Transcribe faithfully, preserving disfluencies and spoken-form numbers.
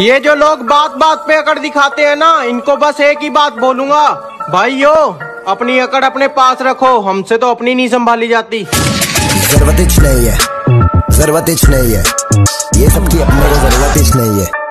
ये जो लोग बात बात पे अकड़ दिखाते हैं ना, इनको बस एक ही बात बोलूंगा, भाइयों अपनी अकड़ अपने पास रखो, हमसे तो अपनी नहीं संभाली जाती। जरूरत ही नहीं है, जरूरत ही नहीं है, ये सबकी अपने को जरूरत ही नहीं है।